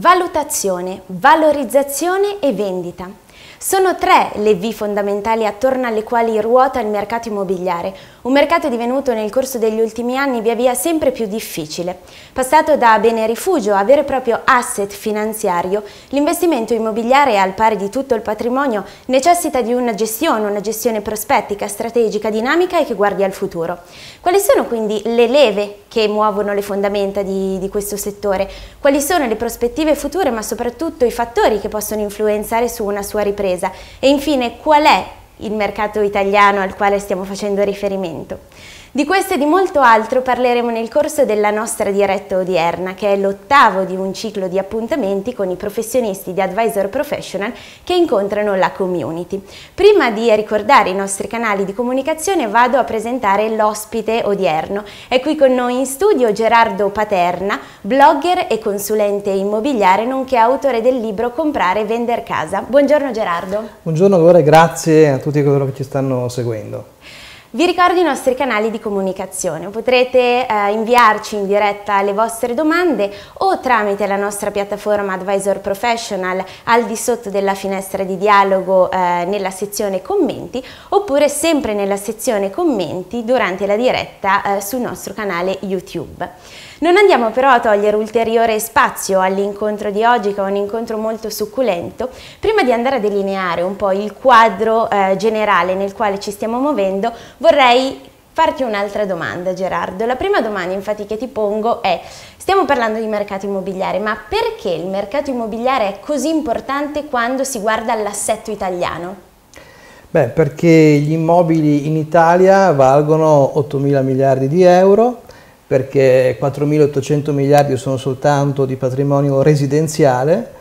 Valutazione, valorizzazione e vendita. Sono tre le V fondamentali attorno alle quali ruota il mercato immobiliare, un mercato divenuto nel corso degli ultimi anni via via sempre più difficile. Passato da bene rifugio a vero e proprio asset finanziario, l'investimento immobiliare al pari di tutto il patrimonio necessita di una gestione prospettica, strategica, dinamica e che guardi al futuro. Quali sono quindi le leve che muovono le fondamenta di questo settore? Quali sono le prospettive future, ma soprattutto i fattori che possono influenzare su una sua ripresa? E infine, qual è il mercato italiano al quale stiamo facendo riferimento? Di questo e di molto altro parleremo nel corso della nostra diretta odierna, che è l'ottavo di un ciclo di appuntamenti con i professionisti di Advisor Professional che incontrano la community. Prima di ricordare i nostri canali di comunicazione vado a presentare l'ospite odierno. È qui con noi in studio Gerardo Paterna, blogger e consulente immobiliare, nonché autore del libro Comprare e Vender Casa. Buongiorno Gerardo. Buongiorno Lore, grazie a tutti coloro che ci stanno seguendo. Vi ricordo i nostri canali di comunicazione, potrete inviarci in diretta le vostre domande o tramite la nostra piattaforma Advisor Professional al di sotto della finestra di dialogo nella sezione commenti, oppure sempre nella sezione commenti durante la diretta sul nostro canale YouTube. Non andiamo però a togliere ulteriore spazio all'incontro di oggi, che è un incontro molto succulento, prima di andare a delineare un po' il quadro generale nel quale ci stiamo muovendo. Vorrei farti un'altra domanda, Gerardo. La prima domanda infatti che ti pongo è: stiamo parlando di mercato immobiliare, ma perché il mercato immobiliare è così importante quando si guarda all'assetto italiano? Beh, perché gli immobili in Italia valgono 8.000 miliardi di euro, perché 4.800 miliardi sono soltanto di patrimonio residenziale,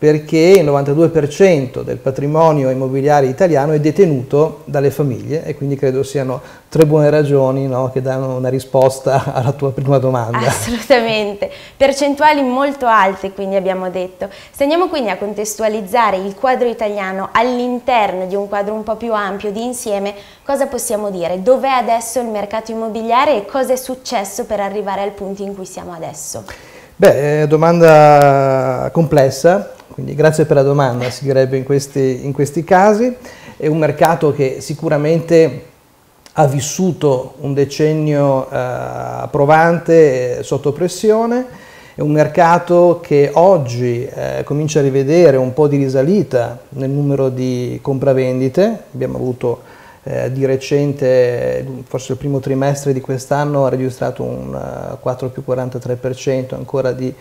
perché il 92% del patrimonio immobiliare italiano è detenuto dalle famiglie, e quindi credo siano tre buone ragioni, no, che danno una risposta alla tua prima domanda. Assolutamente, percentuali molto alte quindi abbiamo detto. Se andiamo quindi a contestualizzare il quadro italiano all'interno di un quadro un po' più ampio di insieme, cosa possiamo dire? Dov'è adesso il mercato immobiliare e cosa è successo per arrivare al punto in cui siamo adesso? Beh, domanda complessa, quindi grazie per la domanda, si direbbe in questi casi. È un mercato che sicuramente ha vissuto un decennio provante, sotto pressione. È un mercato che oggi comincia a rivedere un po' di risalita nel numero di compravendite. Abbiamo avuto di recente, forse il primo trimestre di quest'anno, ha registrato un 4+43% ancora di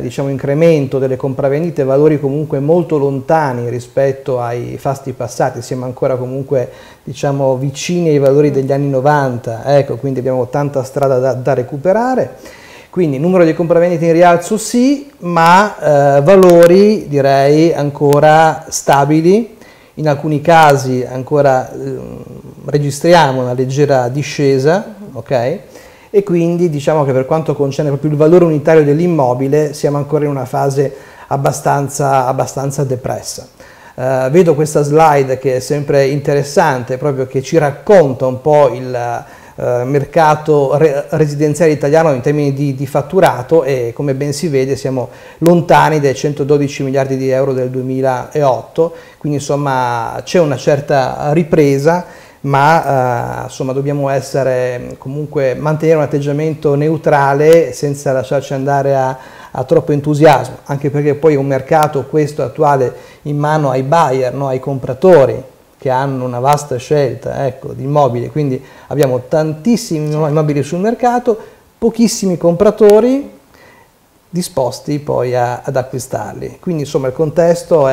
diciamo, incremento delle compravendite, valori comunque molto lontani rispetto ai fasti passati. Siamo ancora comunque, diciamo, vicini ai valori degli anni 90, ecco, quindi abbiamo tanta strada da recuperare. Quindi il numero di compravendite in rialzo sì, ma valori direi ancora stabili. In alcuni casi ancora registriamo una leggera discesa, ok? E quindi diciamo che per quanto concerne proprio il valore unitario dell'immobile siamo ancora in una fase abbastanza depressa. Vedo questa slide che è sempre interessante, proprio che ci racconta un po' il mercato residenziale italiano in termini di fatturato, e come ben si vede siamo lontani dai 112 miliardi di euro del 2008, quindi insomma c'è una certa ripresa, ma insomma dobbiamo essere comunque, mantenere un atteggiamento neutrale senza lasciarci andare a troppo entusiasmo, anche perché poi è un mercato, questo attuale, in mano ai buyer, no? Ai compratori, che hanno una vasta scelta, ecco, di immobili. Quindi abbiamo tantissimi immobili sul mercato, pochissimi compratori disposti poi ad acquistarli. Quindi insomma il contesto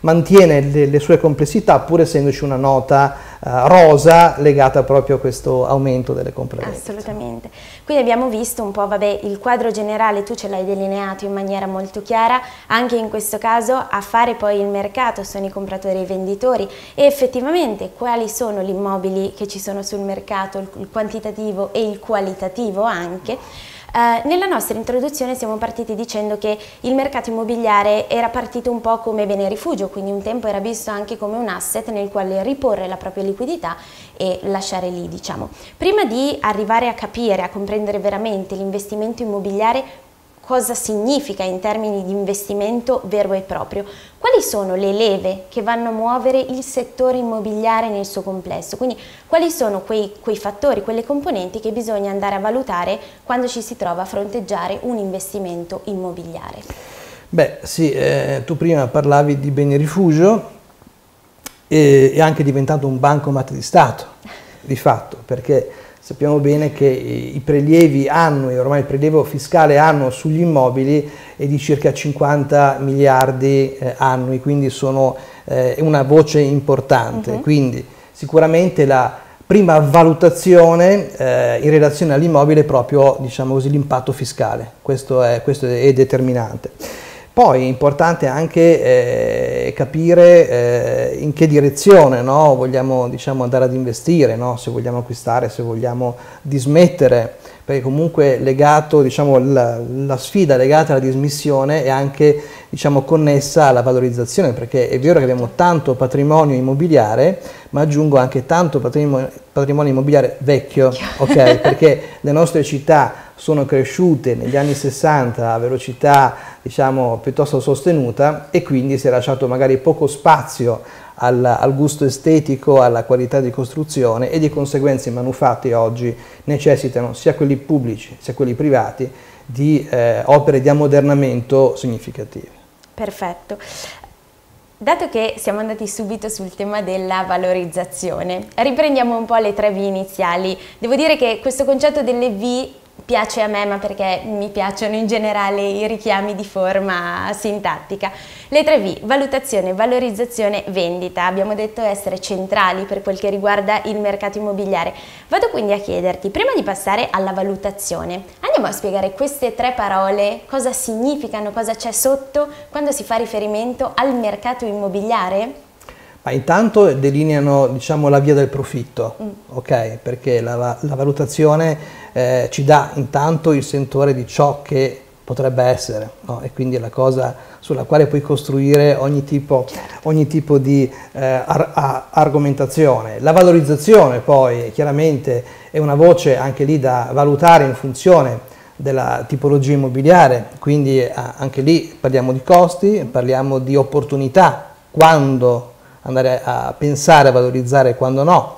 mantiene le sue complessità, pur essendoci una nota rosa legata proprio a questo aumento delle compravendite. Assolutamente. Quindi abbiamo visto un po', vabbè, il quadro generale tu ce l'hai delineato in maniera molto chiara. Anche in questo caso a fare poi il mercato sono i compratori e i venditori, e effettivamente quali sono gli immobili che ci sono sul mercato, il quantitativo e il qualitativo anche. Nella nostra introduzione siamo partiti dicendo che il mercato immobiliare era partito un po' come bene rifugio, quindi un tempo era visto anche come un asset nel quale riporre la propria liquidità e lasciare lì, diciamo. Prima di arrivare a capire, a comprendere veramente l'investimento immobiliare, cosa significa in termini di investimento vero e proprio, quali sono le leve che vanno a muovere il settore immobiliare nel suo complesso, quindi quali sono quei fattori, quelle componenti che bisogna andare a valutare quando ci si trova a fronteggiare un investimento immobiliare. Beh sì, tu prima parlavi di beni rifugio, è anche diventato un bancomat di Stato, di fatto, perché sappiamo bene che i prelievi annui, ormai il prelievo fiscale annuo sugli immobili è di circa 50 miliardi annui, quindi sono una voce importante. Quindi sicuramente la prima valutazione in relazione all'immobile è proprio, diciamo così, l'impatto fiscale, questo è determinante. Poi è importante anche capire in che direzione, no, vogliamo, diciamo, andare ad investire, no? Se vogliamo acquistare, se vogliamo dismettere, perché comunque legato, diciamo, la sfida legata alla dismissione è anche, diciamo, connessa alla valorizzazione, perché è vero che abbiamo tanto patrimonio immobiliare, ma aggiungo anche tanto patrimonio immobiliare vecchio, ok? Perché le nostre città sono cresciute negli anni 60 a velocità, diciamo, piuttosto sostenuta, e quindi si è lasciato magari poco spazio al gusto estetico, alla qualità di costruzione, e di conseguenza i manufatti oggi necessitano, sia quelli pubblici sia quelli privati, di opere di ammodernamento significative. Perfetto. Dato che siamo andati subito sul tema della valorizzazione, riprendiamo un po' le tre V iniziali. Devo dire che questo concetto delle V piace a me, ma perché mi piacciono in generale i richiami di forma sintattica. Le tre V, valutazione, valorizzazione, vendita, abbiamo detto essere centrali per quel che riguarda il mercato immobiliare. Vado quindi a chiederti, prima di passare alla valutazione, andiamo a spiegare queste tre parole, cosa significano, cosa c'è sotto quando si fa riferimento al mercato immobiliare? Ma intanto delineano, diciamo, la via del profitto, ok? Perché la valutazione ci dà intanto il sentore di ciò che potrebbe essere, no? E quindi è la cosa sulla quale puoi costruire ogni tipo di argomentazione. La valorizzazione poi chiaramente è una voce anche lì da valutare in funzione della tipologia immobiliare, quindi anche lì parliamo di costi, parliamo di opportunità, quando andare a pensare a valorizzare, quando no.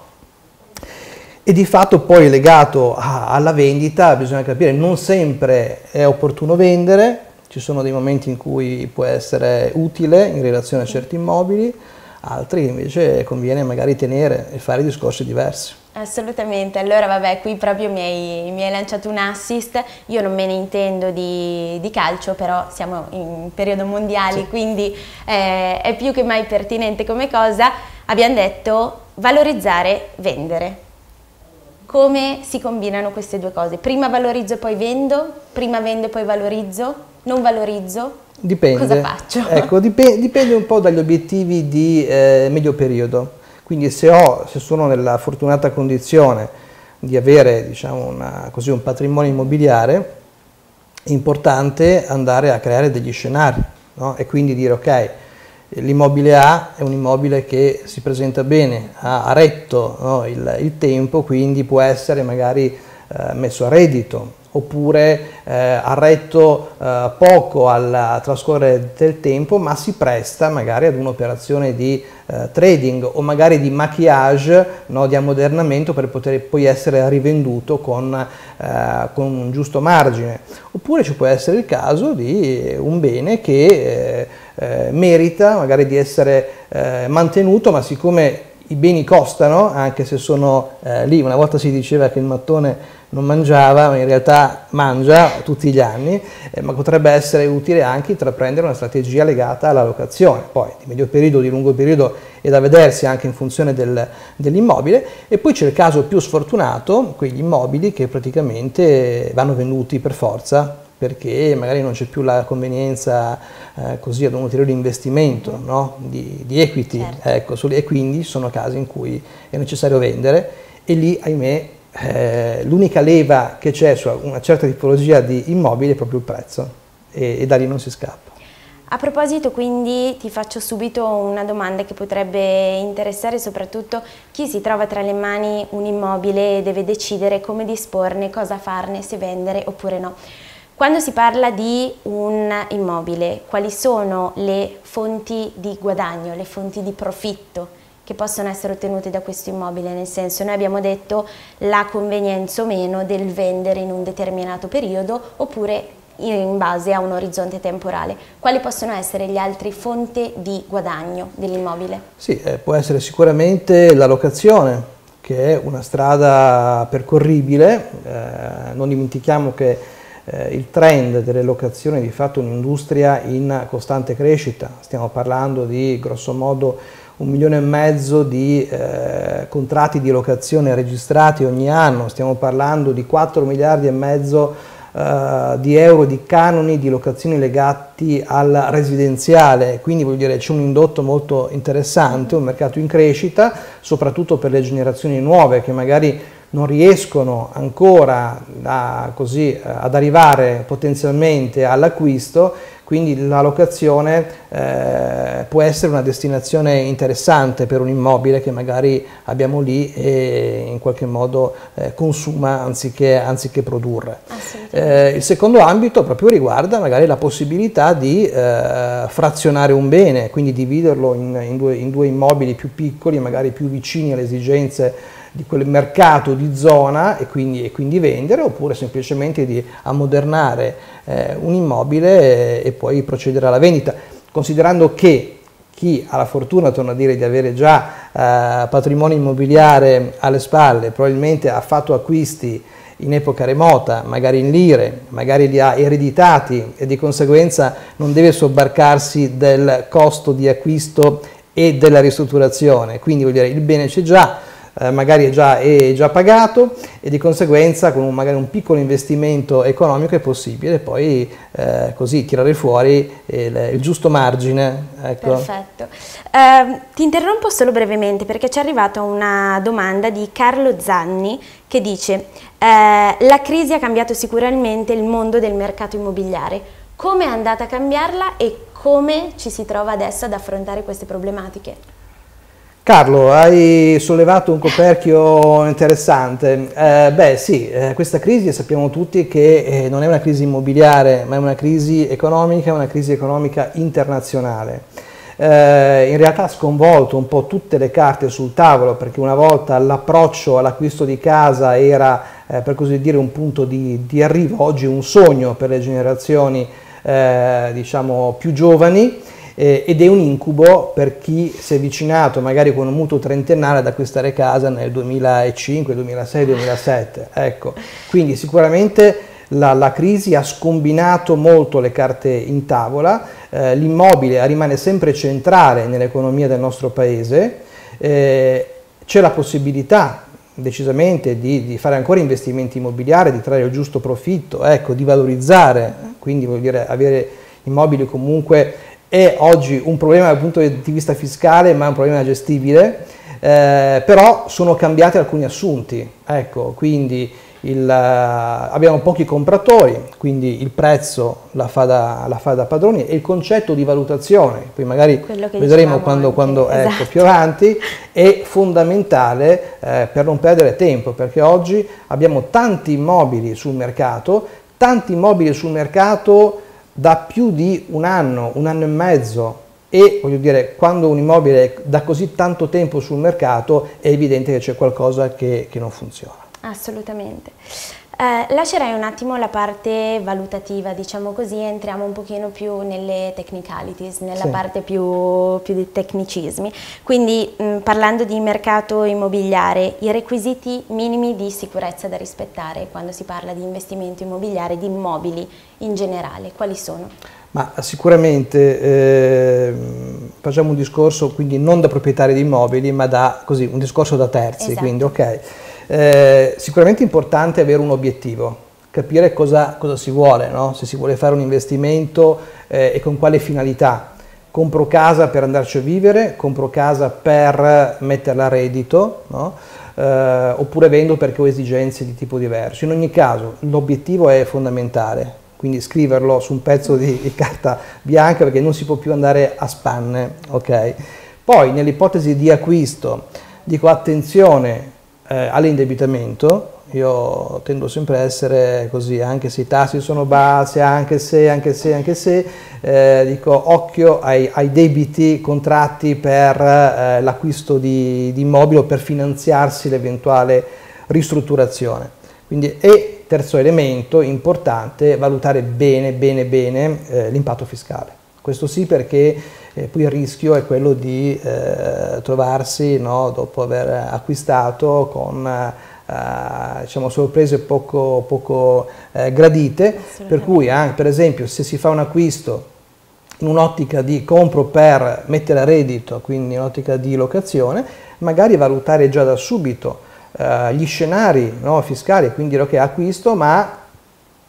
E di fatto poi legato alla vendita bisogna capire, non sempre è opportuno vendere, ci sono dei momenti in cui può essere utile in relazione a certi immobili, altri invece conviene magari tenere e fare discorsi diversi. Assolutamente, allora vabbè, qui proprio mi hai lanciato un assist. Io non me ne intendo di calcio, però siamo in periodo mondiale, sì, quindi è più che mai pertinente come cosa. Abbiamo detto valorizzare, vendere. Come si combinano queste due cose? Prima valorizzo e poi vendo? Prima vendo e poi valorizzo? Non valorizzo? Dipende. Cosa faccio? Ecco, dipende un po' dagli obiettivi di medio periodo. Quindi se sono nella fortunata condizione di avere, diciamo, un patrimonio immobiliare, è importante andare a creare degli scenari, no? E quindi dire, ok, l'immobile A è un immobile che si presenta bene, ha retto, no, il tempo, quindi può essere magari messo a reddito, oppure ha retto poco al trascorrere del tempo, ma si presta magari ad un'operazione di trading o magari di maquillage, no, di ammodernamento, per poter poi essere rivenduto con un giusto margine. Oppure ci può essere il caso di un bene che merita magari di essere mantenuto, ma siccome i beni costano, anche se sono lì, una volta si diceva che il mattone non mangiava, ma in realtà mangia tutti gli anni, ma potrebbe essere utile anche intraprendere una strategia legata alla locazione, poi di medio periodo, di lungo periodo è da vedersi anche in funzione dell'immobile, e poi c'è il caso più sfortunato, quegli immobili che praticamente vanno venduti per forza, perché magari non c'è più la convenienza così ad un ulteriore investimento, no? di equity, certo. Ecco, e quindi sono casi in cui è necessario vendere, e lì, ahimè, l'unica leva che c'è su una certa tipologia di immobile è proprio il prezzo, e da lì non si scappa. A proposito, quindi, ti faccio subito una domanda che potrebbe interessare soprattutto chi si trova tra le mani un immobile e deve decidere come disporne, cosa farne, se vendere oppure no. Quando si parla di un immobile, quali sono le fonti di guadagno, le fonti di profitto che possono essere ottenute da questo immobile? Nel senso, noi abbiamo detto la convenienza o meno del vendere in un determinato periodo oppure in base a un orizzonte temporale. Quali possono essere le altre fonti di guadagno dell'immobile? Sì, può essere sicuramente la locazione, che è una strada percorribile. Non dimentichiamo che il trend delle locazioni è di fatto un'industria in costante crescita. Stiamo parlando di grosso modo 1,5 milioni di contratti di locazione registrati ogni anno, stiamo parlando di 4,5 miliardi di euro di canoni di locazioni legati al residenziale, quindi vuol dire c'è un indotto molto interessante, un mercato in crescita, soprattutto per le generazioni nuove che magari non riescono ancora ad arrivare potenzialmente all'acquisto, quindi la locazione può essere una destinazione interessante per un immobile che magari abbiamo lì e in qualche modo consuma anziché produrre. Il secondo ambito proprio riguarda magari la possibilità di frazionare un bene, quindi dividerlo in due immobili più piccoli, magari più vicini alle esigenze di quel mercato di zona e quindi vendere, oppure semplicemente di ammodernare un immobile e poi procedere alla vendita, considerando che chi ha la fortuna, torno a dire, di avere già patrimonio immobiliare alle spalle, probabilmente ha fatto acquisti in epoca remota, magari in lire, magari li ha ereditati e di conseguenza non deve sobbarcarsi del costo di acquisto e della ristrutturazione, quindi vuol dire il bene c'è già, magari è già pagato e di conseguenza con magari un piccolo investimento economico è possibile poi così tirare fuori il giusto margine. Ecco. Perfetto. Ti interrompo solo brevemente perché ci è arrivata una domanda di Carlo Zanni che dice la crisi ha cambiato sicuramente il mondo del mercato immobiliare, come è andata a cambiarla e come ci si trova adesso ad affrontare queste problematiche? Carlo, hai sollevato un coperchio interessante. Beh sì, questa crisi sappiamo tutti che non è una crisi immobiliare, ma è una crisi economica internazionale. In realtà ha sconvolto un po' tutte le carte sul tavolo, perché una volta l'approccio all'acquisto di casa era, per così dire, un punto di arrivo, oggi un sogno per le generazioni diciamo più giovani, ed è un incubo per chi si è avvicinato magari con un mutuo trentennale ad acquistare casa nel 2005, 2006, 2007. Ecco, quindi sicuramente la crisi ha scombinato molto le carte in tavola, l'immobile rimane sempre centrale nell'economia del nostro paese, c'è la possibilità decisamente di fare ancora investimenti immobiliari, di trarre il giusto profitto, ecco, di valorizzare, quindi vuol dire avere immobili comunque è oggi un problema dal punto di vista fiscale, ma è un problema gestibile, però sono cambiati alcuni assunti, ecco, quindi abbiamo pochi compratori, quindi il prezzo la fa da padroni e il concetto di valutazione, poi magari vedremo quando esatto, ecco, più avanti, è fondamentale per non perdere tempo, perché oggi abbiamo tanti immobili sul mercato da più di un anno e mezzo, e voglio dire, quando un immobile è da così tanto tempo sul mercato è evidente che c'è qualcosa che non funziona. Assolutamente. Lascerei un attimo la parte valutativa, diciamo così, entriamo un pochino più nelle technicalities, nella sì, parte più di tecnicismi. Quindi parlando di mercato immobiliare, i requisiti minimi di sicurezza da rispettare quando si parla di investimento immobiliare, di immobili in generale, quali sono? Ma sicuramente facciamo un discorso quindi non da proprietari di immobili, ma un discorso da terzi, esatto, quindi ok. Sicuramente è importante avere un obiettivo, capire cosa si vuole, no? Se si vuole fare un investimento e con quale finalità. Compro casa per andarci a vivere, compro casa per metterla a reddito, no? Oppure vendo perché ho esigenze di tipo diverso. In ogni caso l'obiettivo è fondamentale, quindi scriverlo su un pezzo di carta bianca, perché non si può più andare a spanne, okay? Poi nell'ipotesi di acquisto dico attenzione all'indebitamento, Io tendo sempre a essere così, anche se i tassi sono bassi, dico occhio ai debiti contratti per l'acquisto di immobile o per finanziarsi l'eventuale ristrutturazione. Quindi, e terzo elemento importante, valutare bene l'impatto fiscale. Questo sì, perché poi il rischio è quello di trovarsi, no, dopo aver acquistato, con diciamo, sorprese poco gradite, per cui per esempio se si fa un acquisto in un'ottica di compro per mettere a reddito, quindi in un'ottica di locazione, magari valutare già da subito gli scenari, no, fiscali, quindi dire ok, acquisto ma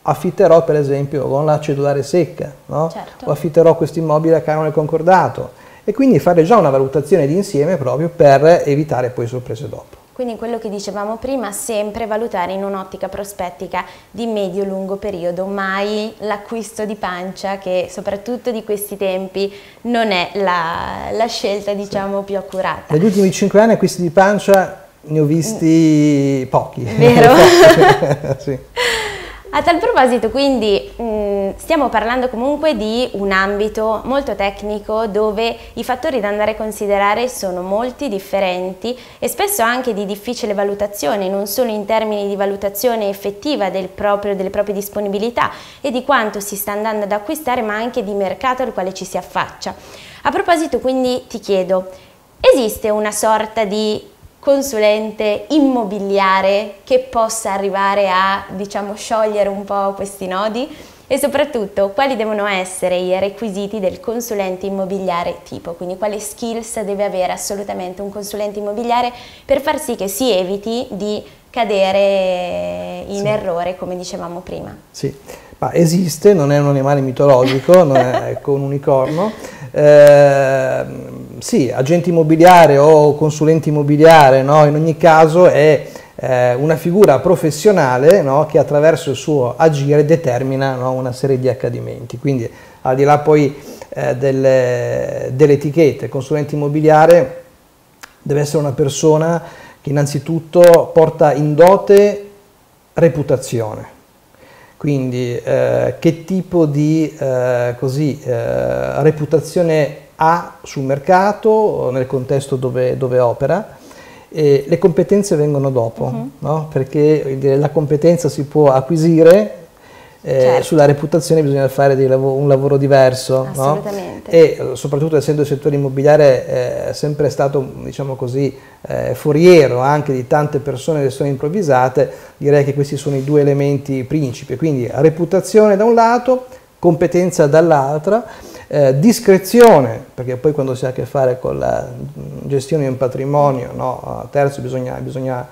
affitterò per esempio con la cedolare secca, no? Certo. O affitterò questo immobile a canone concordato, e quindi fare già una valutazione di insieme proprio per evitare poi sorprese dopo. Quindi quello che dicevamo prima, sempre valutare in un'ottica prospettica di medio-lungo periodo, mai l'acquisto di pancia, che soprattutto di questi tempi non è la scelta, diciamo, più accurata. Negli ultimi 5 anni acquisti di pancia ne ho visti pochi. Vero? Sì. A tal proposito, quindi, stiamo parlando comunque di un ambito molto tecnico dove i fattori da andare a considerare sono molti, differenti e spesso anche di difficile valutazione, non solo in termini di valutazione effettiva delle proprie disponibilità e di quanto si sta andando ad acquistare, ma anche di mercato al quale ci si affaccia. A proposito, quindi, ti chiedo, esiste una sorta di consulente immobiliare che possa arrivare a, diciamo, sciogliere un po' questi nodi? E soprattutto, quali devono essere i requisiti del consulente immobiliare tipo? Quindi quali skills deve avere assolutamente un consulente immobiliare per far sì che si eviti di cadere in errore, come dicevamo prima? Sì, ma esiste, non è un animale mitologico, non è un unicorno. Sì, agente immobiliare o consulente immobiliare, no? In ogni caso è una figura professionale, no? Che attraverso il suo agire determina, no? Una serie di accadimenti, quindi al di là poi delle etichette, consulente immobiliare deve essere una persona che innanzitutto porta in dote reputazione. Quindi che tipo di reputazione ha sul mercato, nel contesto dove opera, e le competenze vengono dopo, no? Perché la competenza si può acquisire, certo. Sulla reputazione bisogna fare un lavoro diverso, no? E soprattutto essendo il settore immobiliare sempre stato, diciamo così, foriero anche di tante persone che sono improvvisate, direi che questi sono i due elementi principi, quindi reputazione da un lato, competenza dall'altra, discrezione, perché poi quando si ha a che fare con la gestione di un patrimonio, no? Terzo, bisogna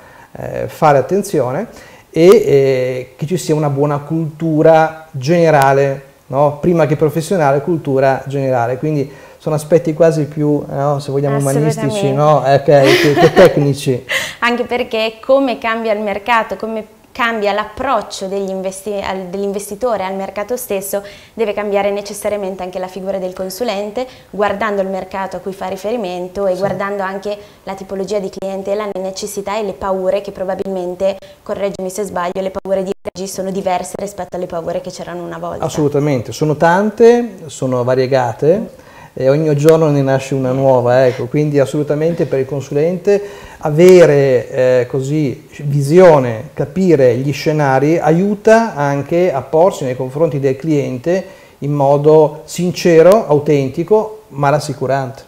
fare attenzione, e che ci sia una buona cultura generale, no? Prima che professionale, cultura generale, quindi sono aspetti quasi più, no? Se vogliamo, umanistici, no? Che tecnici. Anche perché come cambia il mercato, come cambia l'approccio dell'investitore al mercato stesso, deve cambiare necessariamente anche la figura del consulente, guardando il mercato a cui fa riferimento e sì, guardando anche la tipologia di clientela, le necessità e le paure che probabilmente, correggimi se sbaglio, le paure di oggi sono diverse rispetto alle paure che c'erano una volta. Assolutamente, sono tante, sono variegate e ogni giorno ne nasce una nuova, ecco. Quindi assolutamente per il consulente avere così visione, capire gli scenari, aiuta anche a porsi nei confronti del cliente in modo sincero, autentico, ma rassicurante.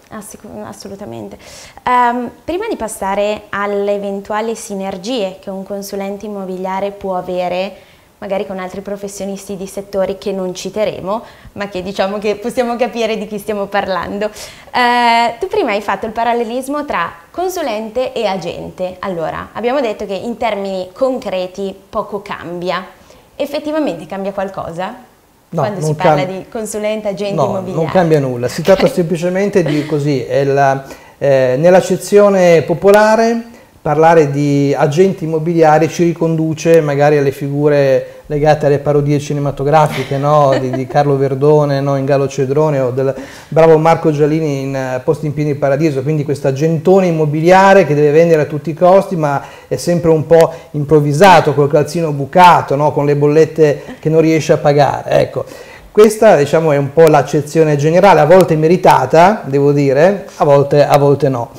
Assolutamente. Prima di passare alle eventuali sinergie che un consulente immobiliare può avere magari con altri professionisti di settori che non citeremo, ma che diciamo che possiamo capire di chi stiamo parlando. Tu prima hai fatto il parallelismo tra consulente e agente. Allora, abbiamo detto che in termini concreti poco cambia. Effettivamente cambia qualcosa? No, quando si parla di consulente, agente, no, immobiliare? Non cambia nulla, si tratta semplicemente di così, nell'accezione popolare, parlare di agenti immobiliari ci riconduce magari alle figure legate alle parodie cinematografiche, no? di Carlo Verdone, no? In Gallo Cedrone, o del bravo Marco Giallini in Posti in Piedi di Paradiso, quindi questo agentone immobiliare che deve vendere a tutti i costi, ma è sempre un po' improvvisato, col calzino bucato, no? Con le bollette che non riesce a pagare. Ecco, questa diciamo è un po' l'accezione generale, a volte meritata, devo dire, a volte no.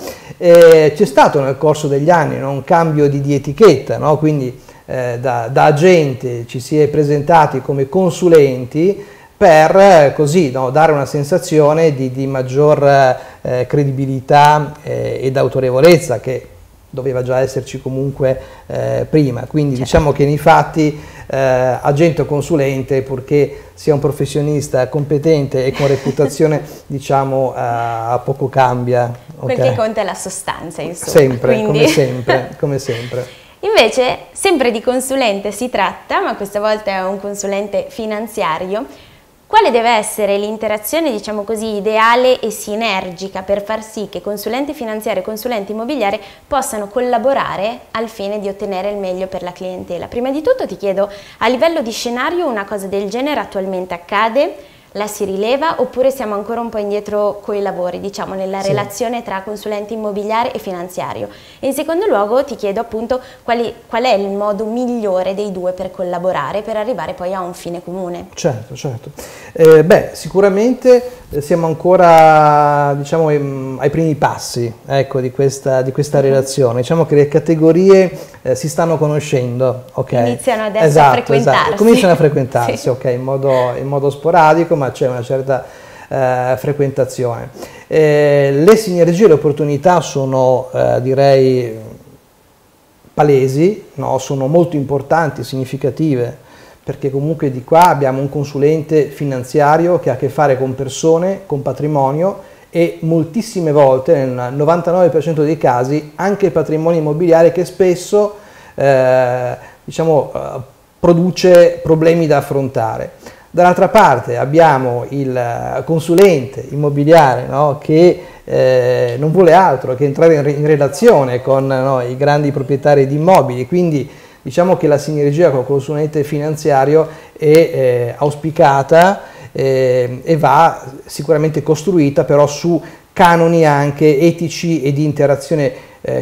C'è stato nel corso degli anni, no? Un cambio di etichetta, no? Quindi da agenti ci si è presentati come consulenti per così, no, dare una sensazione di maggior credibilità ed autorevolezza, che doveva già esserci comunque prima. Quindi certo, diciamo che nei fatti agente o consulente, purché sia un professionista competente e con reputazione, diciamo a poco cambia. Okay. Quel che conta è la sostanza, insomma. Sempre, quindi, come sempre, come sempre. Invece, sempre di consulente si tratta, ma questa volta è un consulente finanziario. Quale deve essere l'interazione, diciamo così, ideale e sinergica per far sì che consulente finanziario e consulente immobiliare possano collaborare al fine di ottenere il meglio per la clientela? Prima di tutto ti chiedo, a livello di scenario una cosa del genere attualmente accade? La si rileva oppure siamo ancora un po' indietro coi lavori, diciamo, nella relazione tra consulente immobiliare e finanziario? E in secondo luogo ti chiedo appunto qual è il modo migliore dei due per collaborare, per arrivare poi a un fine comune. Certo, certo. Beh, sicuramente siamo ancora, diciamo, ai primi passi, ecco, di questa relazione. Diciamo che le categorie si stanno conoscendo, okay? Iniziano adesso, esatto, a frequentarsi. Esatto. Cominciano a frequentarsi, sì. Okay, in modo sporadico, ma c'è una certa frequentazione. Le sinergie e le opportunità sono, direi, palesi, no? Sono molto importanti, significative, perché comunque di qua abbiamo un consulente finanziario che ha a che fare con persone, con patrimonio, e moltissime volte, nel 99% dei casi, anche patrimonio immobiliare che spesso diciamo, produce problemi da affrontare. Dall'altra parte abbiamo il consulente immobiliare, no? Che non vuole altro che entrare in relazione con, no, i grandi proprietari di immobili, quindi diciamo che la sinergia con il consulente finanziario è auspicata e va sicuramente costruita però su canoni anche etici e di interazione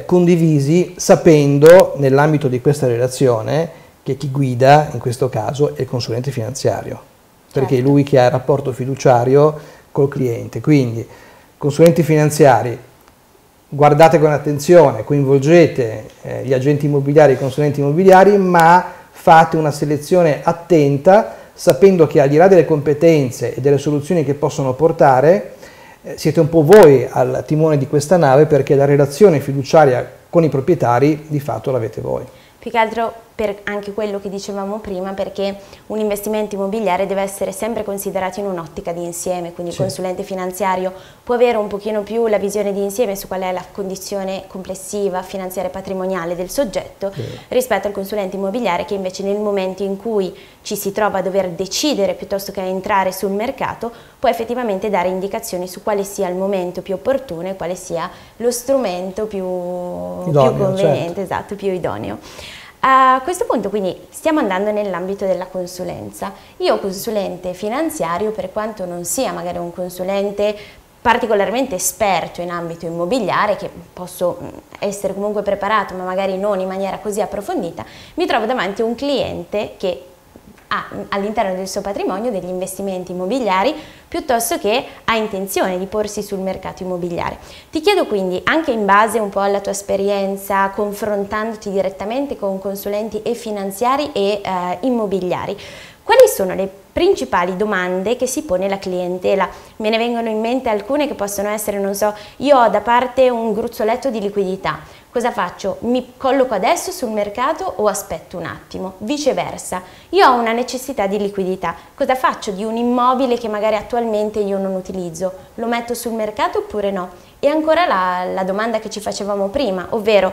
condivisi, sapendo nell'ambito di questa relazione che chi guida in questo caso è il consulente finanziario, perché è lui che ha il rapporto fiduciario col cliente. Quindi consulenti finanziari, guardate con attenzione, coinvolgete gli agenti immobiliari e i consulenti immobiliari, ma fate una selezione attenta, sapendo che al di là delle competenze e delle soluzioni che possono portare, siete un po' voi al timone di questa nave, perché la relazione fiduciaria con i proprietari di fatto l'avete voi. Più che altro per anche quello che dicevamo prima, perché un investimento immobiliare deve essere sempre considerato in un'ottica di insieme, quindi il consulente finanziario può avere un pochino più la visione di insieme su qual è la condizione complessiva, finanziaria e patrimoniale del soggetto, rispetto al consulente immobiliare che invece nel momento in cui ci si trova a dover decidere piuttosto che a entrare sul mercato, può effettivamente dare indicazioni su quale sia il momento più opportuno e quale sia lo strumento più conveniente, esatto, più idoneo. A questo punto quindi stiamo andando nell'ambito della consulenza. Io consulente finanziario, per quanto non sia magari un consulente particolarmente esperto in ambito immobiliare, che posso essere comunque preparato ma magari non in maniera così approfondita, mi trovo davanti a un cliente che ha all'interno del suo patrimonio degli investimenti immobiliari piuttosto che ha intenzione di porsi sul mercato immobiliare. Ti chiedo quindi, anche in base un po' alla tua esperienza, confrontandoti direttamente con consulenti e finanziari e immobiliari, quali sono le principali domande che si pone la clientela? Me ne vengono in mente alcune che possono essere, non so, io ho da parte un gruzzoletto di liquidità, cosa faccio? Mi colloco adesso sul mercato o aspetto un attimo? Viceversa, io ho una necessità di liquidità, cosa faccio di un immobile che magari attualmente io non utilizzo? Lo metto sul mercato oppure no? E ancora la domanda che ci facevamo prima, ovvero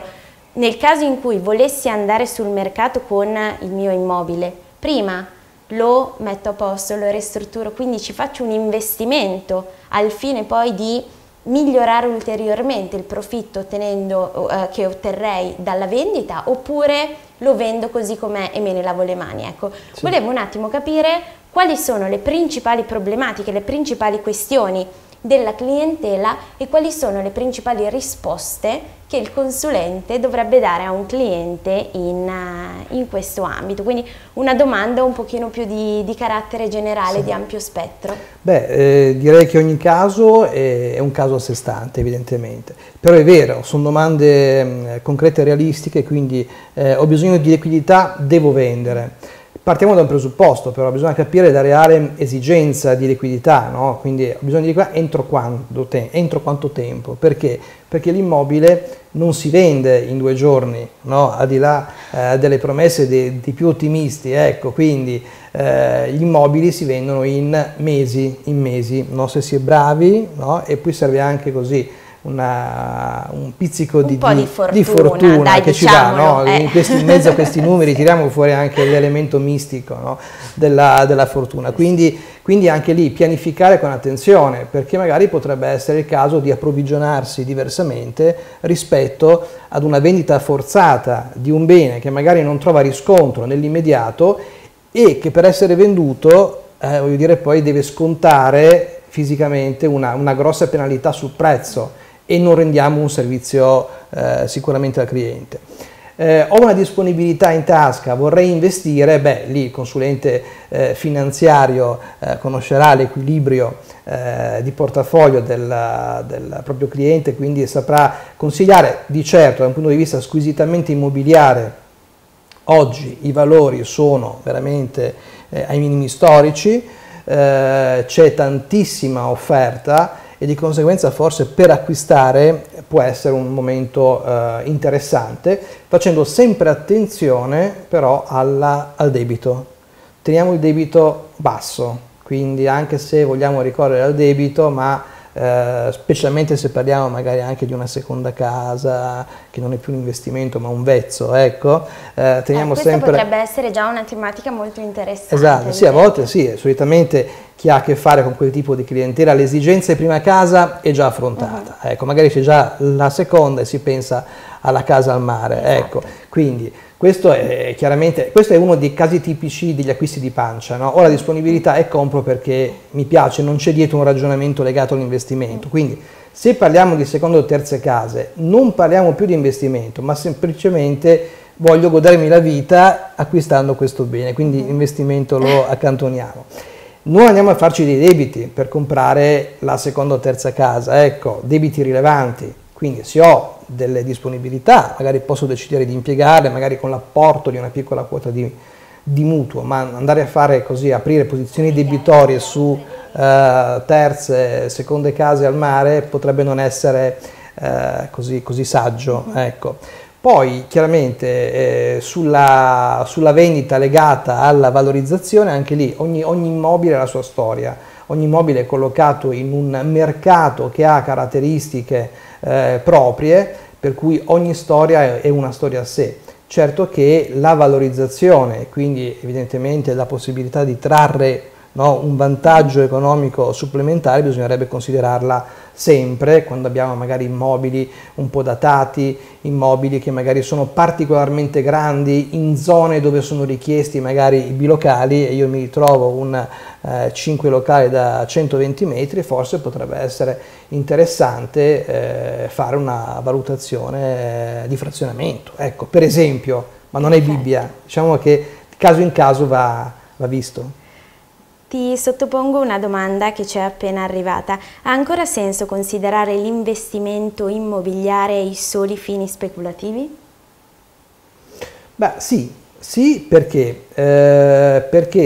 nel caso in cui volessi andare sul mercato con il mio immobile, prima lo metto a posto, lo ristrutturo, quindi ci faccio un investimento al fine poi di migliorare ulteriormente il profitto che otterrei dalla vendita, oppure lo vendo così com'è e me ne lavo le mani. Ecco, sì. Volevo un attimo capire quali sono le principali problematiche, le principali questioni della clientela e quali sono le principali risposte che il consulente dovrebbe dare a un cliente in questo ambito. Quindi una domanda un pochino più di carattere generale, sì, di ampio spettro. Beh, direi che ogni caso è un caso a sé stante, evidentemente, però è vero, sono domande concrete e realistiche, quindi ho bisogno di liquidità, devo vendere. Partiamo da un presupposto, però bisogna capire la reale esigenza di liquidità, no? Quindi ho bisogno di liquidità entro quanto tempo, perché? Perché l'immobile non si vende in 2 giorni, no? Al di là delle promesse di più ottimisti, ecco, quindi gli immobili si vendono in mesi, no? Se si è bravi, no? E poi serve anche così un pizzico di fortuna dai, che ci dà, no? In mezzo a questi numeri tiriamo fuori anche l'elemento mistico, no? della fortuna, quindi anche lì pianificare con attenzione, perché magari potrebbe essere il caso di approvvigionarsi diversamente rispetto ad una vendita forzata di un bene che magari non trova riscontro nell'immediato e che per essere venduto voglio dire poi deve scontare fisicamente una grossa penalità sul prezzo, e non rendiamo un servizio sicuramente al cliente. Ho una disponibilità in tasca, vorrei investire, beh, lì il consulente finanziario conoscerà l'equilibrio di portafoglio del proprio cliente, quindi saprà consigliare. Di certo, da un punto di vista squisitamente immobiliare, oggi i valori sono veramente ai minimi storici, c'è tantissima offerta, e di conseguenza forse per acquistare può essere un momento interessante, facendo sempre attenzione però al debito. Teniamo il debito basso, quindi anche se vogliamo ricorrere al debito, ma specialmente se parliamo magari anche di una seconda casa che non è più un investimento ma un vezzo, ecco, teniamo sempre... potrebbe essere già una tematica molto interessante. Esatto, sì, a volte sì, solitamente chi ha a che fare con quel tipo di clientela, l'esigenza di prima casa è già affrontata, ecco, magari c'è già la seconda e si pensa alla casa al mare, esatto. Ecco, quindi questo è chiaramente, questo è uno dei casi tipici degli acquisti di pancia, no? Ho la disponibilità e compro perché mi piace, non c'è dietro un ragionamento legato all'investimento, quindi se parliamo di seconde o terze case non parliamo più di investimento, ma semplicemente voglio godermi la vita acquistando questo bene, quindi l'investimento lo accantoniamo. Non andiamo a farci dei debiti per comprare la seconda o terza casa, ecco, debiti rilevanti, quindi se ho delle disponibilità magari posso decidere di impiegarle, magari con l'apporto di una piccola quota di mutuo, ma andare a fare così, aprire posizioni debitorie su terze, seconde case al mare potrebbe non essere così saggio, ecco. Poi chiaramente sulla vendita legata alla valorizzazione, anche lì ogni immobile ha la sua storia, ogni immobile è collocato in un mercato che ha caratteristiche proprie, per cui ogni storia è una storia a sé. Certo che la valorizzazione, quindi evidentemente la possibilità di trarre, no, un vantaggio economico supplementare, bisognerebbe considerarla sempre quando abbiamo magari immobili un po' datati, immobili che magari sono particolarmente grandi in zone dove sono richiesti magari i bilocali, e io mi ritrovo un 5 locali da 120 metri, forse potrebbe essere interessante fare una valutazione di frazionamento, ecco, per esempio, ma non è Bibbia, diciamo che caso in caso va visto. Ti sottopongo una domanda che ci è appena arrivata. Ha ancora senso considerare l'investimento immobiliare ai soli fini speculativi? Beh, sì, perché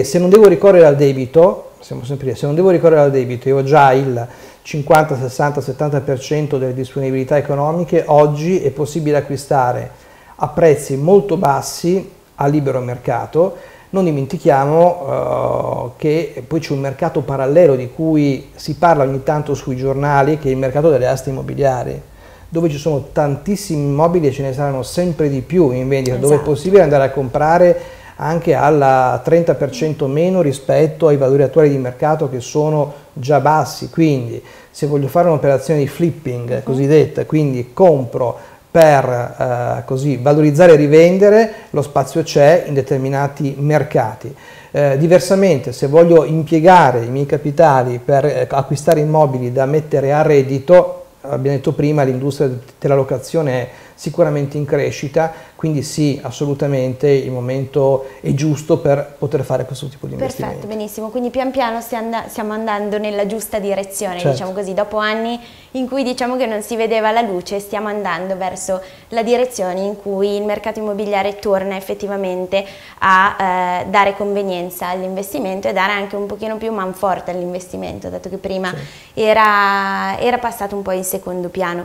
se non devo ricorrere al debito, siamo sempre lì, se non devo ricorrere al debito, io ho già il 50, 60, 70% delle disponibilità economiche, oggi è possibile acquistare a prezzi molto bassi a libero mercato. Non dimentichiamo che poi c'è un mercato parallelo di cui si parla ogni tanto sui giornali, che è il mercato delle aste immobiliari, dove ci sono tantissimi immobili e ce ne saranno sempre di più in vendita, esatto, dove è possibile andare a comprare anche al 30% meno rispetto ai valori attuali di mercato che sono già bassi. Quindi se voglio fare un'operazione di flipping cosiddetta, quindi compro per così valorizzare e rivendere, lo spazio c'è in determinati mercati. Diversamente, se voglio impiegare i miei capitali per acquistare immobili da mettere a reddito, abbiamo detto prima, l'industria della locazione è sicuramente in crescita, quindi sì, assolutamente il momento è giusto per poter fare questo tipo di investimenti. Perfetto, benissimo, quindi pian piano stiamo andando nella giusta direzione, certo, diciamo così, dopo anni in cui diciamo che non si vedeva la luce, stiamo andando verso la direzione in cui il mercato immobiliare torna effettivamente a dare convenienza all'investimento e dare anche un pochino più manforte all'investimento, dato che prima sì, era passato un po' in secondo piano.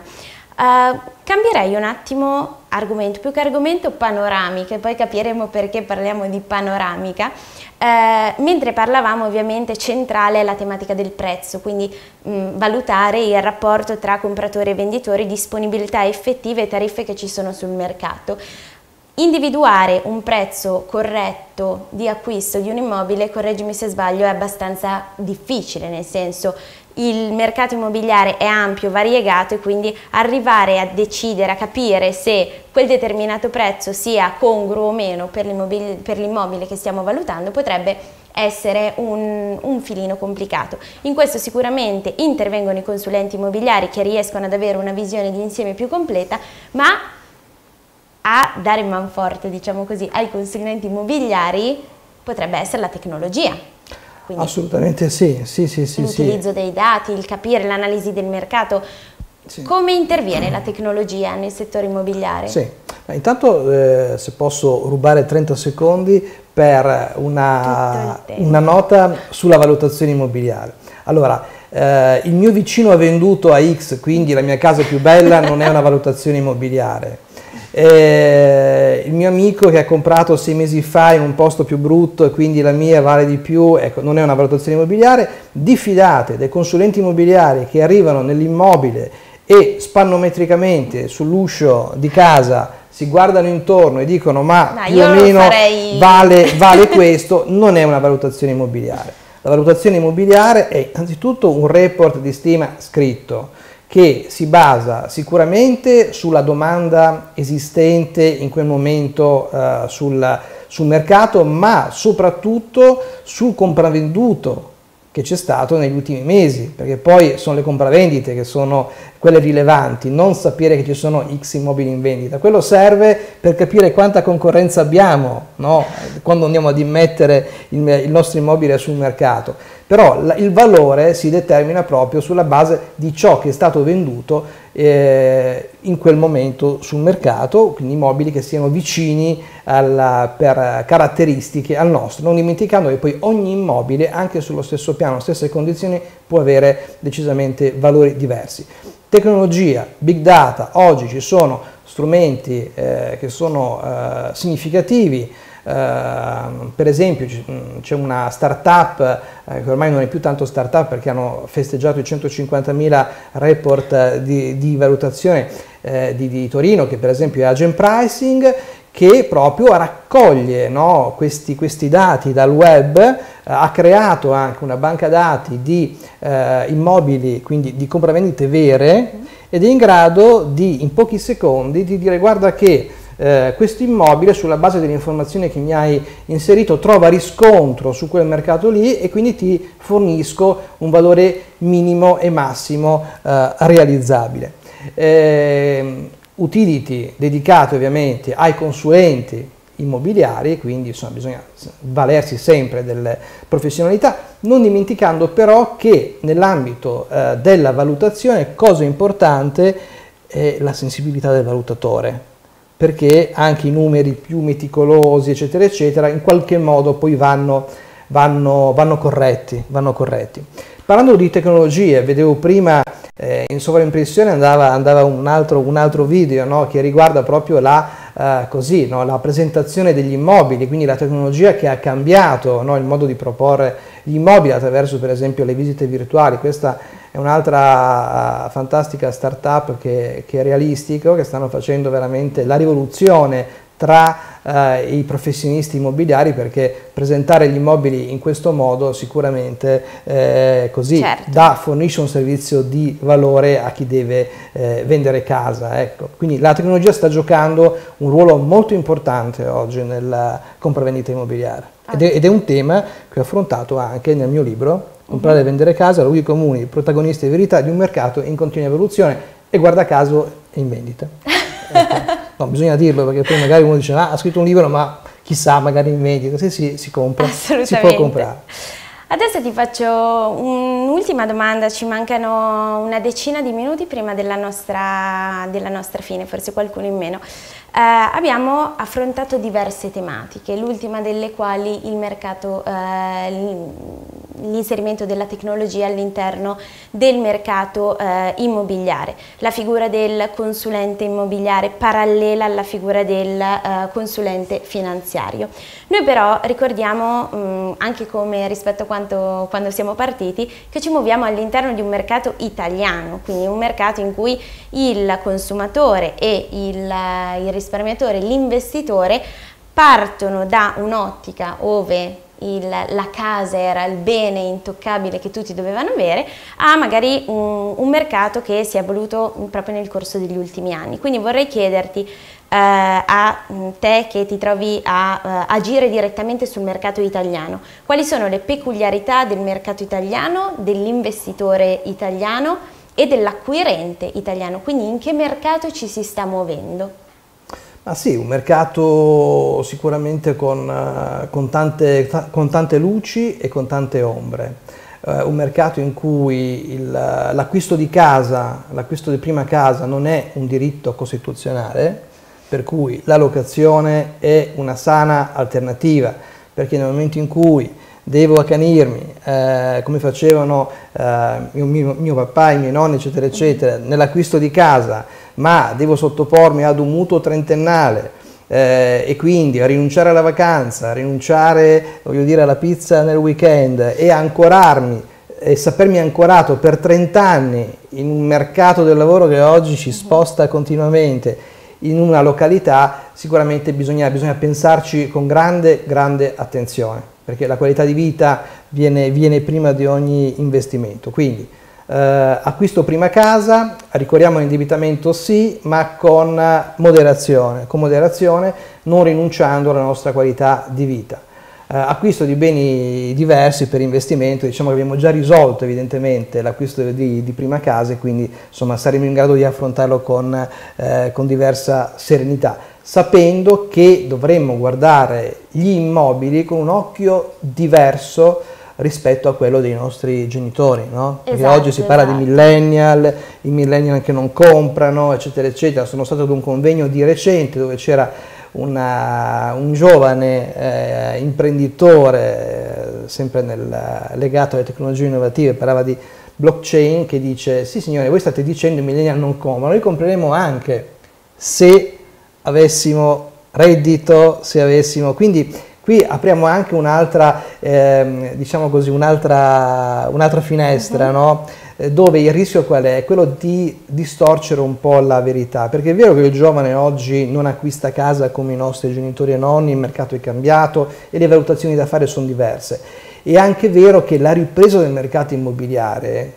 Cambierei un attimo argomento, più che argomento panoramica, e poi capiremo perché parliamo di panoramica. Mentre parlavamo, ovviamente centrale è la tematica del prezzo, quindi valutare il rapporto tra compratori e venditori, disponibilità effettive e tariffe che ci sono sul mercato. Individuare un prezzo corretto di acquisto di un immobile, correggimi se sbaglio, è abbastanza difficile, nel senso il mercato immobiliare è ampio, variegato, e quindi arrivare a decidere, a capire se quel determinato prezzo sia congruo o meno per l'immobile che stiamo valutando potrebbe essere un filino complicato. In questo sicuramente intervengono i consulenti immobiliari, che riescono ad avere una visione di insieme più completa, ma a dare manforte, diciamo così, ai consulenti immobiliari potrebbe essere la tecnologia. Quindi assolutamente sì, sì, sì, sì, l'utilizzo dei dati, il capire, l'analisi del mercato. Sì. Come interviene la tecnologia nel settore immobiliare? Sì, intanto se posso rubare 30 secondi per una nota sulla valutazione immobiliare. Allora, il mio vicino ha venduto a X, quindi la mia casa è più bella, non è una valutazione immobiliare. Il mio amico che ha comprato 6 mesi fa in un posto più brutto e quindi la mia vale di più, ecco, non è una valutazione immobiliare. Diffidate dai consulenti immobiliari che arrivano nell'immobile e spannometricamente sull'uscio di casa si guardano intorno e dicono ma più o meno vale questo, non è una valutazione immobiliare. La valutazione immobiliare è innanzitutto un report di stima scritto, che si basa sicuramente sulla domanda esistente in quel momento sul mercato, ma soprattutto sul compravenduto che c'è stato negli ultimi mesi, perché poi sono le compravendite che sono quelle rilevanti, non sapere che ci sono X immobili in vendita. Quello serve per capire quanta concorrenza abbiamo, no? Quando andiamo ad immettere il nostro immobile sul mercato. Però il valore si determina proprio sulla base di ciò che è stato venduto in quel momento sul mercato, quindi immobili che siano vicini per caratteristiche al nostro, non dimenticando che poi ogni immobile, anche sullo stesso piano, stesse condizioni, può avere decisamente valori diversi. Tecnologia, big data, oggi ci sono strumenti che sono significativi. Per esempio c'è una startup che ormai non è più tanto startup perché hanno festeggiato i 150.000 report di valutazione di Torino, che per esempio è Agent Pricing, che proprio raccoglie, no, questi dati dal web, ha creato anche una banca dati di immobili, quindi di compravendite vere, ed è in grado di in pochi secondi di dire guarda che questo immobile, sulla base dell'informazione che mi hai inserito, trova riscontro su quel mercato lì, e quindi ti fornisco un valore minimo e massimo realizzabile. Utility dedicate ovviamente ai consulenti immobiliari, quindi insomma, bisogna valersi sempre delle professionalità, non dimenticando però che nell'ambito della valutazione, cosa importante, è la sensibilità del valutatore, perché anche i numeri più meticolosi eccetera eccetera in qualche modo poi vanno corretti. Parlando di tecnologie, vedevo prima in sovraimpressione andava un altro video, no, che riguarda proprio la presentazione degli immobili, quindi la tecnologia che ha cambiato, no, il modo di proporre gli immobili attraverso per esempio le visite virtuali. Questa è un'altra fantastica startup che è Realistico, che stanno facendo veramente la rivoluzione tra i professionisti immobiliari, perché presentare gli immobili in questo modo sicuramente così certo. Fornisce un servizio di valore a chi deve vendere casa, ecco. Quindi la tecnologia sta giocando un ruolo molto importante oggi nella compravendita immobiliare ed è un tema che ho affrontato anche nel mio libro Comprare e Vendere Casa, luoghi comuni, protagonisti e verità di un mercato in continua evoluzione, e guarda caso è in vendita. Ecco. No, bisogna dirlo, perché poi magari uno dice ah, ha scritto un libro ma chissà, magari in vendita, se si compra, si può comprare. Adesso ti faccio un'ultima domanda, ci mancano una decina di minuti prima della nostra fine, forse qualcuno in meno. Abbiamo affrontato diverse tematiche, l'ultima delle quali il mercato, l'inserimento della tecnologia all'interno del mercato immobiliare, la figura del consulente immobiliare parallela alla figura del consulente finanziario. Noi però ricordiamo, anche come rispetto a quando siamo partiti, che ci muoviamo all'interno di un mercato italiano, quindi un mercato in cui il consumatore e il risparmiatore, l'investitore, partono da un'ottica dove la casa era il bene intoccabile che tutti dovevano avere, a magari un mercato che si è evoluto proprio nel corso degli ultimi anni. Quindi vorrei chiederti a te che ti trovi a agire direttamente sul mercato italiano, quali sono le peculiarità del mercato italiano, dell'investitore italiano e dell'acquirente italiano, quindi in che mercato ci si sta muovendo? Ah sì, un mercato sicuramente con tante luci e con tante ombre, un mercato in cui l'acquisto di casa, l'acquisto di prima casa non è un diritto costituzionale, per cui la locazione è una sana alternativa, perché nel momento in cui devo accanirmi, come facevano mio papà, i miei nonni, eccetera, eccetera, nell'acquisto di casa, ma devo sottopormi ad un mutuo trentennale e quindi a rinunciare alla vacanza, a rinunciare, voglio dire, alla pizza nel weekend e ancorarmi e sapermi ancorato per 30 anni in un mercato del lavoro che oggi ci sposta continuamente in una località, sicuramente bisogna pensarci con grande, grande attenzione, perché la qualità di vita viene prima di ogni investimento. Quindi acquisto prima casa, ricorriamo all'indebitamento sì, ma con moderazione, non rinunciando alla nostra qualità di vita. Acquisto di beni diversi per investimento, diciamo che abbiamo già risolto evidentemente l'acquisto di prima casa e quindi insomma saremo in grado di affrontarlo con diversa serenità, sapendo che dovremmo guardare gli immobili con un occhio diverso rispetto a quello dei nostri genitori, no? Perché esatto, oggi si parla esatto. di millennial, i millennial che non comprano, eccetera, eccetera. Sono stato ad un convegno di recente dove c'era un giovane imprenditore, sempre legato alle tecnologie innovative, parlava di blockchain, che dice sì signore, voi state dicendo i millennial non comprano, noi compreremo anche se avessimo reddito, se avessimo... Quindi qui apriamo anche un'altra, diciamo così, un'altra finestra, no? Dove il rischio qual è? Quello di distorcere un po' la verità, perché è vero che il giovane oggi non acquista casa come i nostri genitori e nonni, il mercato è cambiato e le valutazioni da fare sono diverse. È anche vero che la ripresa del mercato immobiliare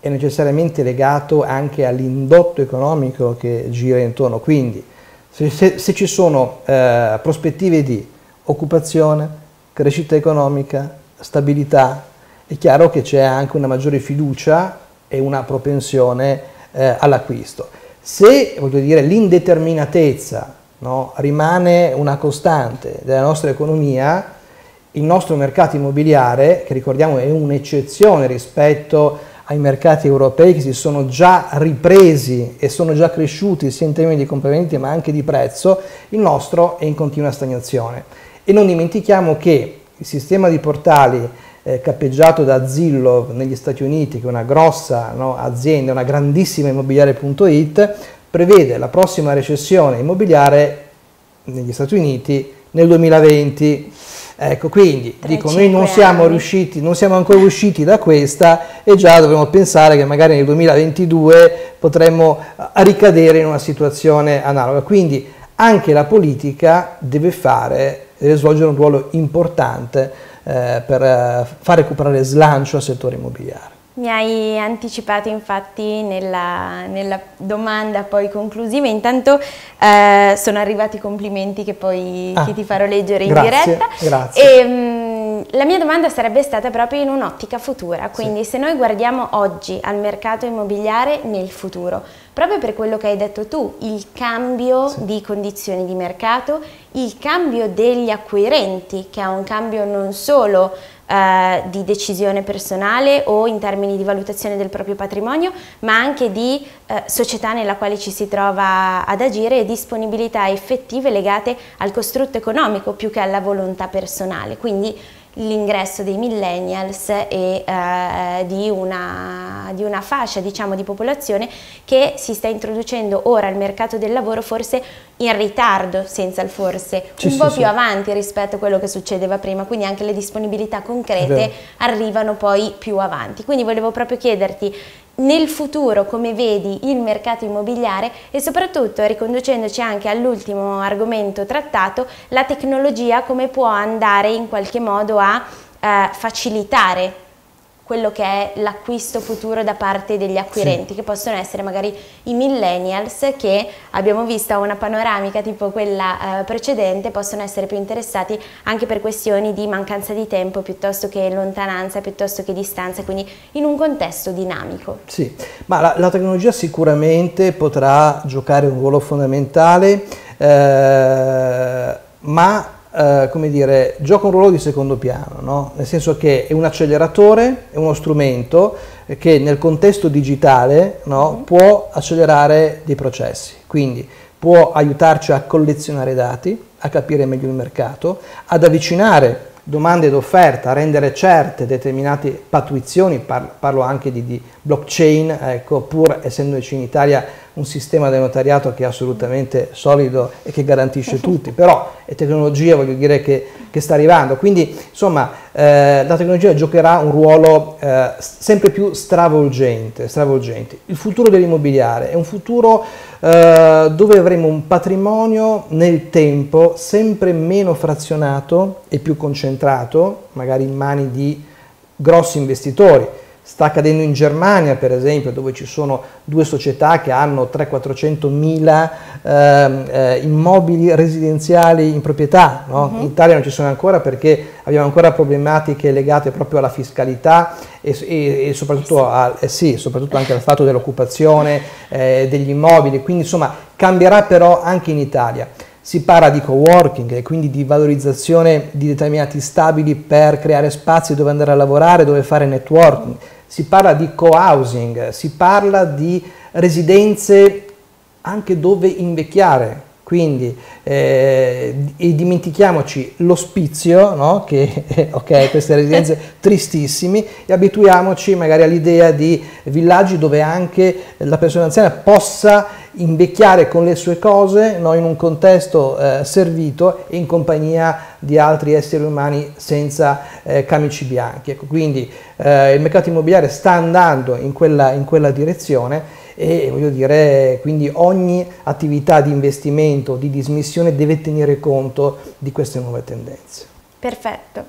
è necessariamente legato anche all'indotto economico che gira intorno, quindi se ci sono prospettive di occupazione, crescita economica, stabilità, è chiaro che c'è anche una maggiore fiducia e una propensione all'acquisto. Se, voglio dire, l'indeterminatezza, no, rimane una costante della nostra economia, il nostro mercato immobiliare, che ricordiamo è un'eccezione rispetto ai mercati europei che si sono già ripresi e sono già cresciuti sia in termini di compravendita ma anche di prezzo, il nostro è in continua stagnazione. E non dimentichiamo che il sistema di portali cappeggiato da Zillow negli Stati Uniti, che è una grossa, no, azienda, una grandissima immobiliare.it, prevede la prossima recessione immobiliare negli Stati Uniti nel 2020. Ecco, quindi dico, noi non siamo ancora usciti da questa e già dovremmo pensare che magari nel 2022 potremmo ricadere in una situazione analoga. Quindi anche la politica deve svolgere un ruolo importante per far recuperare slancio al settore immobiliare. Mi hai anticipato infatti nella domanda poi conclusiva, intanto sono arrivati i complimenti che poi che ti farò leggere in diretta. Grazie. La mia domanda sarebbe stata proprio in un'ottica futura, quindi se noi guardiamo oggi al mercato immobiliare nel futuro, proprio per quello che hai detto tu, il cambio di condizioni di mercato, il cambio degli acquirenti, che è un cambio non solo di decisione personale o in termini di valutazione del proprio patrimonio, ma anche di società nella quale ci si trova ad agire e disponibilità effettive legate al costrutto economico più che alla volontà personale, quindi l'ingresso dei millennials e di una fascia, diciamo, di popolazione che si sta introducendo ora al mercato del lavoro forse in ritardo, senza il forse, un po' più avanti rispetto a quello che succedeva prima, quindi anche le disponibilità concrete arrivano poi più avanti. Quindi volevo proprio chiederti nel futuro come vedi il mercato immobiliare e soprattutto, riconducendoci anche all'ultimo argomento trattato, la tecnologia come può andare in qualche modo a facilitare quello che è l'acquisto futuro da parte degli acquirenti, che possono essere magari i millennials, che abbiamo visto a una panoramica tipo quella precedente, possono essere più interessati anche per questioni di mancanza di tempo, piuttosto che lontananza, piuttosto che distanza, quindi in un contesto dinamico. Sì, ma la tecnologia sicuramente potrà giocare un ruolo fondamentale, ma come dire, gioca un ruolo di secondo piano, no? Nel senso che è un acceleratore, è uno strumento che nel contesto digitale può accelerare dei processi, quindi può aiutarci a collezionare dati, a capire meglio il mercato, ad avvicinare domande ed offerta, a rendere certe determinate pattuizioni, parlo anche di blockchain, ecco, pur essendoci in Italia un sistema del notariato che è assolutamente solido e che garantisce tutti, però è tecnologia, voglio dire, che sta arrivando, quindi insomma la tecnologia giocherà un ruolo sempre più stravolgente. Il futuro dell'immobiliare è un futuro dove avremo un patrimonio nel tempo sempre meno frazionato e più concentrato, magari in mani di grossi investitori. Sta accadendo in Germania, per esempio, dove ci sono due società che hanno 300-400 mila immobili residenziali in proprietà. In Italia non ci sono ancora, perché abbiamo ancora problematiche legate proprio alla fiscalità e soprattutto, soprattutto anche al fatto dell'occupazione degli immobili. Quindi insomma cambierà però anche in Italia. Si parla di coworking e quindi di valorizzazione di determinati stabili per creare spazi dove andare a lavorare, dove fare networking. Si parla di co-housing, si parla di residenze anche dove invecchiare, quindi e dimentichiamoci l'ospizio, che queste residenze tristissime, e abituiamoci magari all'idea di villaggi dove anche la persona anziana possa invecchiare con le sue cose, in un contesto servito e in compagnia di altri esseri umani senza camici bianchi. Ecco, quindi il mercato immobiliare sta andando in quella direzione e, voglio dire, quindi ogni attività di investimento, di dismissione deve tenere conto di queste nuove tendenze. Perfetto.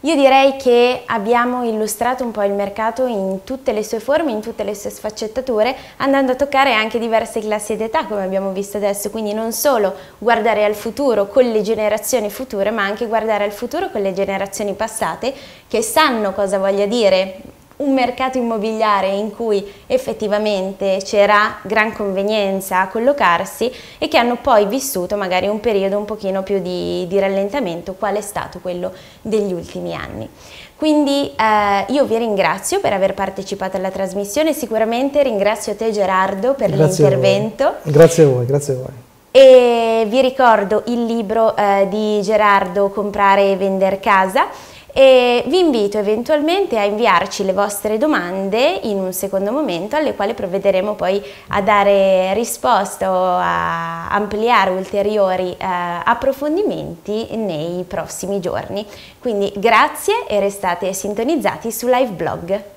Io direi che abbiamo illustrato un po' il mercato in tutte le sue forme, in tutte le sue sfaccettature, andando a toccare anche diverse classi d'età, come abbiamo visto adesso, quindi non solo guardare al futuro con le generazioni future, ma anche guardare al futuro con le generazioni passate, che sanno cosa voglia dire un mercato immobiliare in cui effettivamente c'era gran convenienza a collocarsi, e che hanno poi vissuto magari un periodo un pochino più di rallentamento, qual è stato quello degli ultimi anni. Quindi io vi ringrazio per aver partecipato alla trasmissione, sicuramente ringrazio te, Gerardo, per l'intervento. Grazie a voi, grazie a voi. E vi ricordo il libro di Gerardo, Comprare e Vender Casa, e vi invito eventualmente a inviarci le vostre domande in un secondo momento, alle quali provvederemo poi a dare risposta o a ampliare ulteriori approfondimenti nei prossimi giorni. Quindi grazie e restate sintonizzati su LiveBlog.